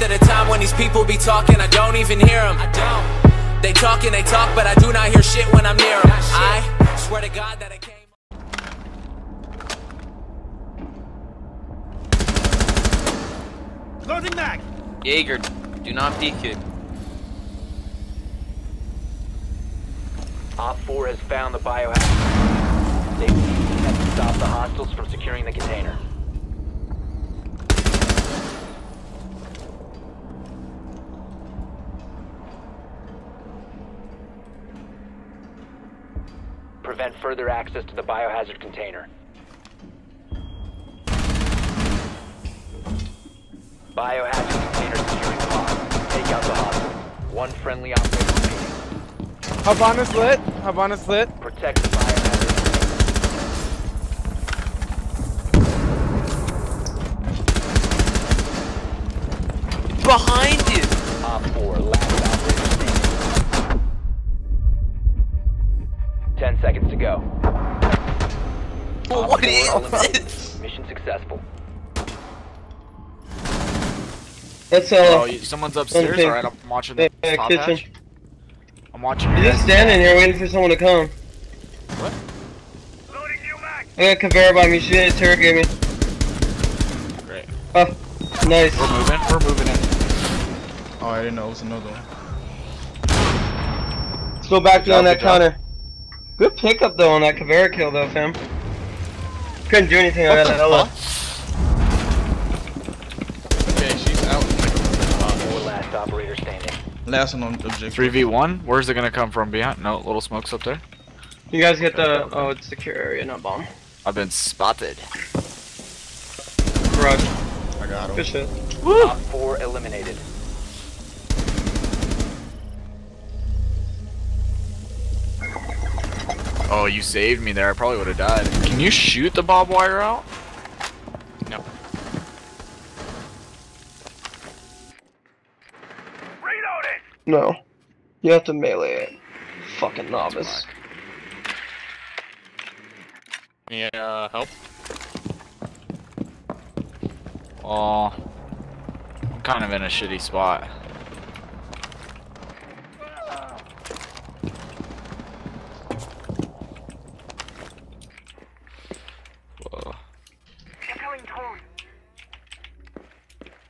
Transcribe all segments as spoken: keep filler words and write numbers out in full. Most of the time when these people be talking, I don't even hear them. I don't. They talk and they talk, but I do not hear shit when I'm near them. I swear to God that I can't. Loading mag! Jaeger, do not D Q. Op four has found the biohazard. They have to stop the hostiles from securing the container. Prevent further access to the biohazard container. Biohazard container securing pod. Take out the hostage. One friendly operator remaining. Havana's lit. Havana's lit. Protect the biohazard. Behind you! Op four, last operator standing. Ten seconds to go. Well, what is this? Mission successful. That's uh. Oh, someone's upstairs. All right, I'm watching the yeah, top kitchen. Hatch. I'm watching. You're just standing here waiting for someone to come. What? Loading you, Mac. I got Kabera by me. She didn't interrogate me. Great. Oh, nice. We're moving. We're moving in. Oh, I didn't know it was another one. Let's go back down that counter. Good pickup though on that Kabera kill though, fam. Couldn't do anything on that Ella. Operator standing. Last one on objective. three v one? Where's it gonna come from? Behind? No, little smoke's up there. You guys get the. Oh, it's secure area, not bomb. I've been spotted. Rush. I got him. Good shit. Woo! Top four eliminated. Oh, you saved me there. I probably would have died. Can you shoot the barbed wire out? No. No, you have to melee it. Fucking novice. Yeah, uh, help. Oh, I'm kind of in a shitty spot. Whoa.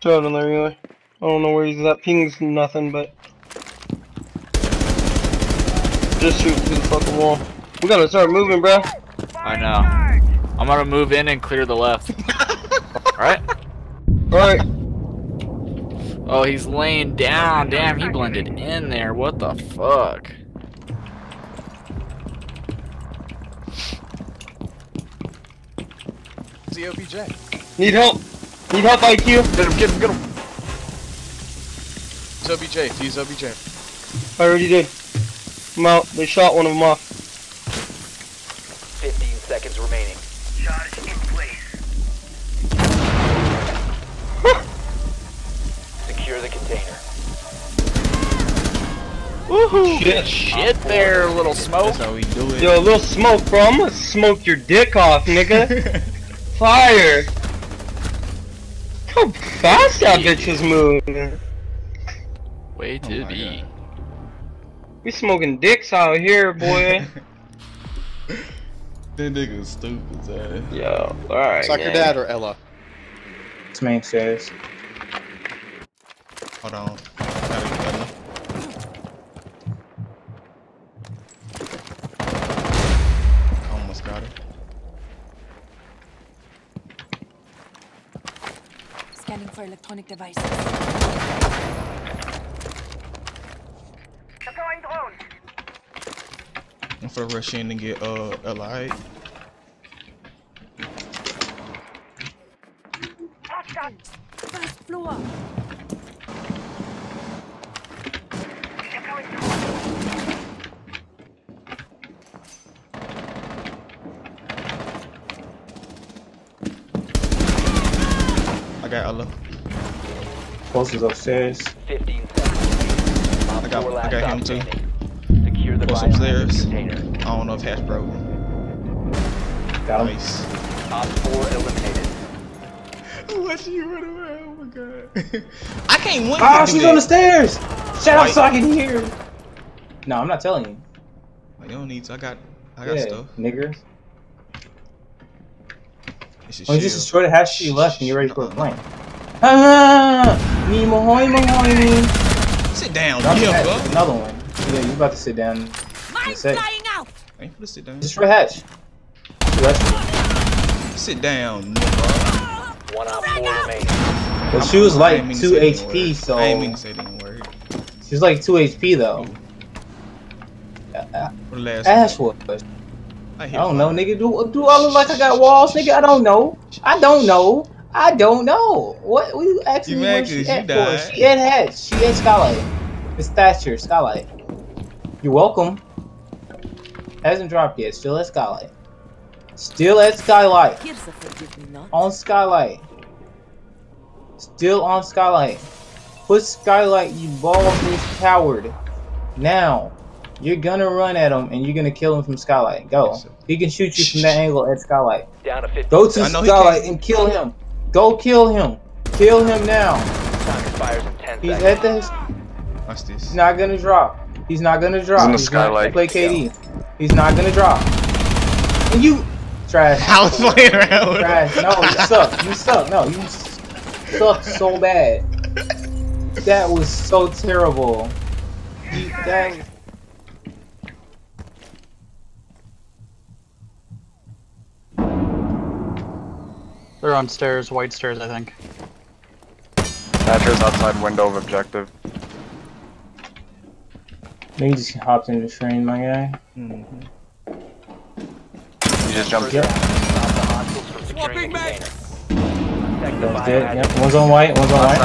Throw it in there, Eli. I don't know where he's at. Ping's nothing, but. Just shoot through the fucking wall. We gotta start moving, bro. I know. I'm gonna move in and clear the left. Alright? Alright. Oh, he's laying down. Damn, he blended in there. What the fuck? Z O B J. Need help. Need help, I Q. Get him, get him, get him. Z O B J. Z O B J. I already did. Out. They shot one of them off. Fifteen seconds remaining. Charge in place. Secure the container. Woohoo! Shit, shit there, little smoke. That's how we do it. Yo, little smoke, bro. I'm gonna smoke your dick off, nigga. Fire! Look how fast that bitch is moving. Way to oh be. God. We smoking dicks out here, boy. That nigga's stupid, man. Yo, alright. Suck your dad or Ella? This man says. Hold on. I almost got it. Scanning for electronic devices. I'm for rush in and get uh allied. First floor. I got Ella. Boss is upstairs. Fifteen. I got I got him too. What's upstairs? I don't know if hatch broke. Got him. Nice. Op four eliminated. What she run away? Oh my god. I can't win. Oh, she's on the stairs. Shut up so I can hear. No, I'm not telling you. Like, you don't need to. I got, I got yeah, stuff. Nigger. Oh, you just destroyed the half she left and you're ready for a flank. Ah! Me mohoy mohoy. Sit down. Yeah, bro. Another one. Yeah, you about to sit down. Mine's flying out. I ain't gonna sit down. Destroy hatch. Sit down, nigga. One out four remaining. Well, she was like two H P, so. I ain't mean to say that word. She was like two H P though. Ass whoop. I, I don't know, nigga. Do do I look like I got walls, nigga? I don't know. I don't know. I don't know. What? What you asking me where she at for? She at hatch. She at skylight. It's Thatcher skylight. You're welcome. Hasn't dropped yet. Still at skylight. Still at skylight. On skylight. Still on skylight. Put skylight, you bald-faced coward. Now, you're gonna run at him and you're gonna kill him from skylight. Go. He can shoot you from that angle at skylight. Down to fifty. Go to skylight and kill him. Go kill him. Kill him now. He's at this. Watch this. He's not gonna drop. He's not gonna drop. He's gonna play K D. He's not gonna drop. And you. Trash. I was playing around. Trash. No, you suck. You suck. No, you suck so bad. That was so terrible. Dang. They're on stairs, white stairs, I think. Thatcher's outside window of objective. Maybe just hopped in the train, my guy. Mm-hmm. You just jumped. Yep. Swapping back. That's dead. Yep. One's on white. One's on white.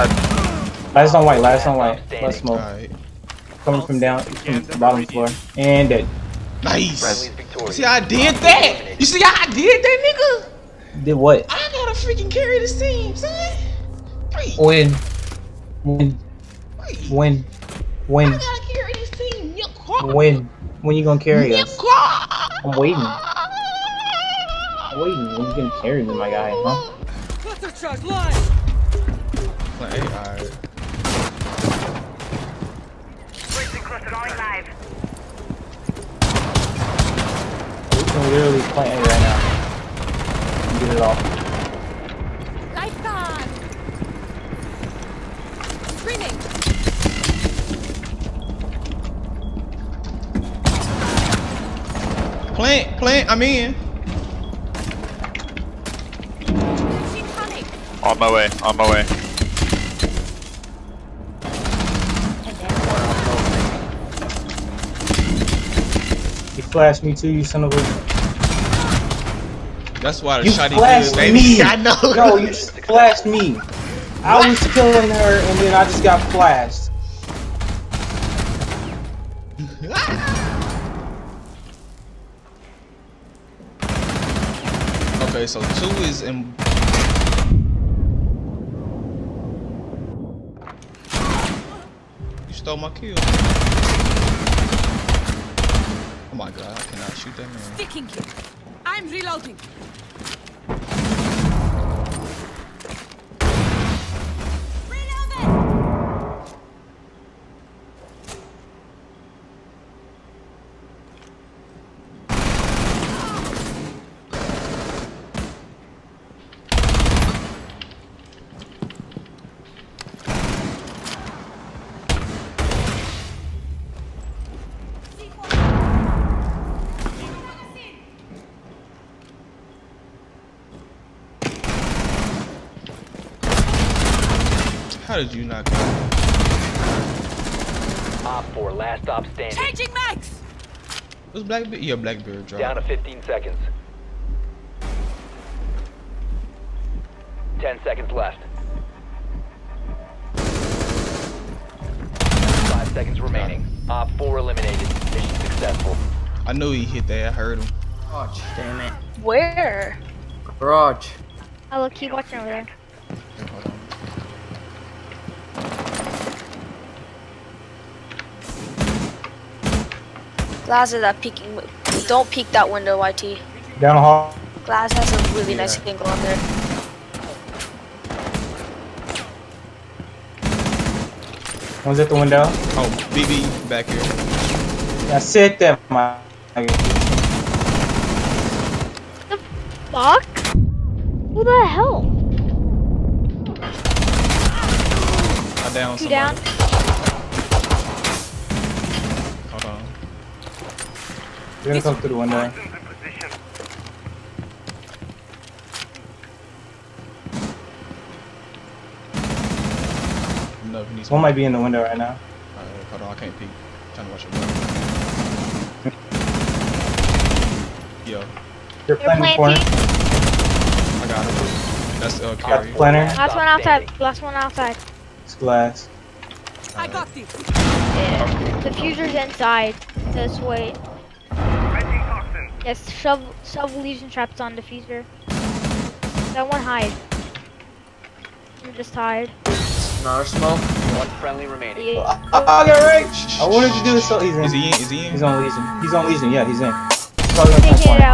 Last on white. Last on white. Let's smoke. Right. Coming from down, from the bottom floor, and dead. Nice. You see, I did that. You see, I did that, nigga. Did what? I gotta freaking carry this team, son. Freak. Win. Win. Freak. Win. Win. I gotta carry this team. When? When you gonna carry us? I'm waiting. Waiting, when you gonna carry me, my guy, huh? Cut the truck line. Play hard. Racing across the line live. We can literally play A right now. Get it off. Lights on. Screaming. Plant, plant. I'm in. On my way, on my way. He flashed me too, you son of a. That's why the shotty flashed me. Baby. I know. No, you just flashed me. I was killing her and then I just got flashed. Okay, so two is in. Stole my kill. Oh my god, I cannot shoot that man. Sticking kill. I'm reloading. Reloading. How did you not go? Op four, last stop standing. Changing max! Was Blackbeard? Yeah, Blackbeard dropped. Down to fifteen seconds. ten seconds left. five seconds remaining. Op four eliminated. Mission successful. I knew he hit that. I heard him. Garage. Damn it. Where? Garage. I will keep watching over there. Glass is at peeking. Don't peek that window, Y T. Down the hall. Glass has a really yeah. nice angle on there. One's at the window. Oh, B B back here. Yeah, sit there, my. The fuck? Who the hell? I'm down. Two down. Hold on. You're gonna come through the window. One might be in the window right now. Alright, hold on, I can't peek. I'm trying to watch your window. Yo. You're planting corner. I got him. That's uh, carry. Planner. Last one outside. Last one outside. It's glass. I got you. Yeah. The fuser's inside. This way. Yes, shove, shove lesion traps on the fuser. That one hide. You're just tired. Another smoke, one friendly remaining. Yeah. Oh, get right. I wanted to do this so easy. Is he in? Is he in? He's on lesion. He's on lesion. Yeah, he's in. He's